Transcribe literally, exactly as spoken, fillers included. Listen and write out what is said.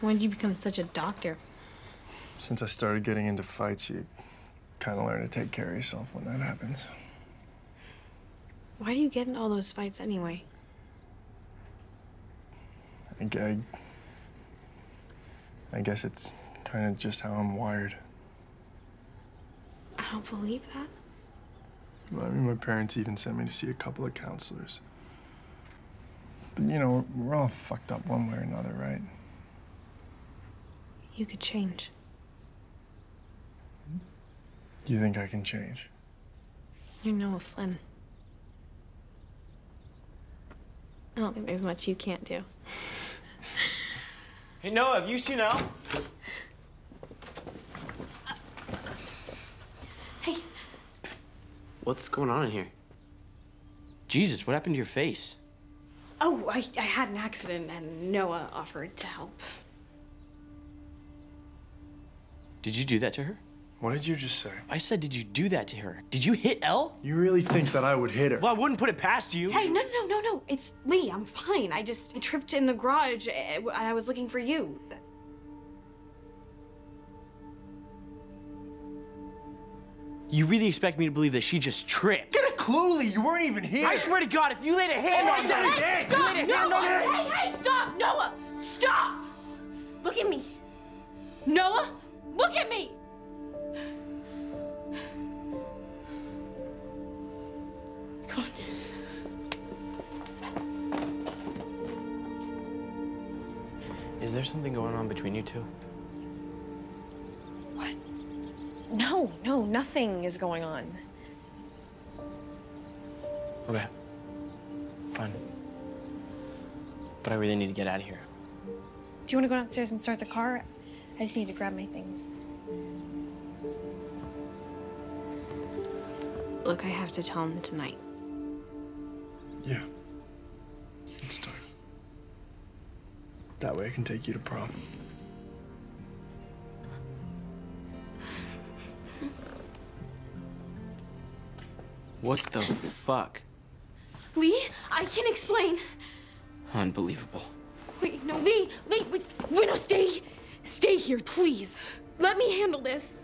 When did you become such a doctor? Since I started getting into fights, you kind of learn to take care of yourself when that happens. Why do you get in all those fights anyway? I, I, I guess it's kind of just how I'm wired. I don't believe that. Well, I mean, my parents even sent me to see a couple of counselors. But, you know, we're all fucked up one way or another, right? You could change. You think I can change? You're Noah Flynn. I don't think there's much you can't do. Hey, Noah, have you seen Elle? Uh, hey. What's going on in here? Jesus, what happened to your face? Oh, I, I had an accident, and Noah offered to help. Did you do that to her? What did you just say? I said, did you do that to her? Did you hit Elle? You really think that I would hit her? Well, I wouldn't put it past you. Hey, no, no, no, no. It's Lee. I'm fine. I just I tripped in the garage, and I was looking for you. You really expect me to believe that she just tripped? Get a clue, Lee. You weren't even here. I swear to God, if you laid a hand hey, on that, hey, hey, if you laid a Noah. hand on her. Hey, hey, stop, Noah. Stop. Look at me. Noah, look at me. Come on. Is there something going on between you two? What? No, no, nothing is going on. Okay. Fine. But I really need to get out of here. Do you want to go downstairs and start the car? I just need to grab my things. Look, I have to tell him tonight. Yeah. It's time. That way I can take you to prom. What the fuck? Lee, I can explain. Unbelievable. Wait, no, Lee, Lee, wait, wait, no, stay. Stay here, please. Let me handle this.